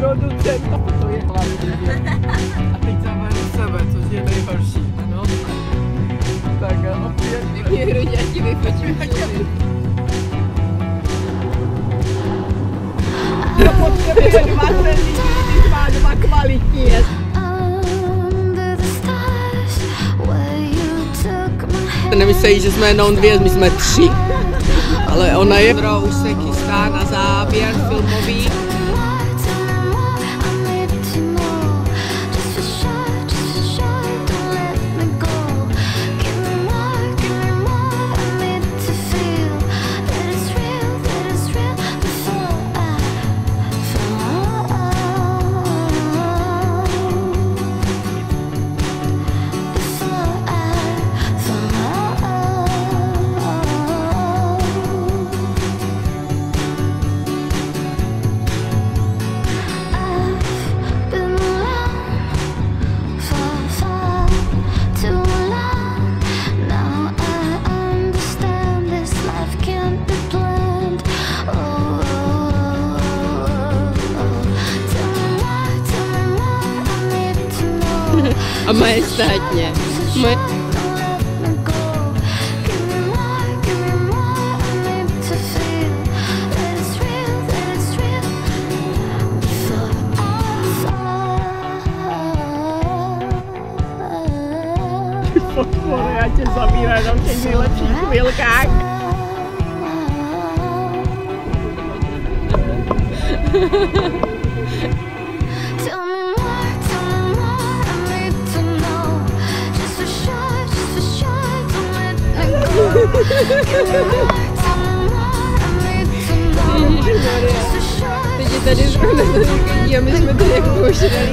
Rodocenta, to je hlavní díl. A teď zavedu sebe, což je nejhorší, ano? Tak opět. Pěkně hrudě, já ti vyfotím hrudy. To potřebuje dva celý, dva kvalitní jest. Nemyslejí, že jsme jenom dvě, my jsme tři. Ale ona je. Už se chystá na závěr filmový. A majestátně. Podpore, já tě zabírám na těch nejlepších chvilkách. Teď je tady zrovna to říkají a my jsme tady jako požrali.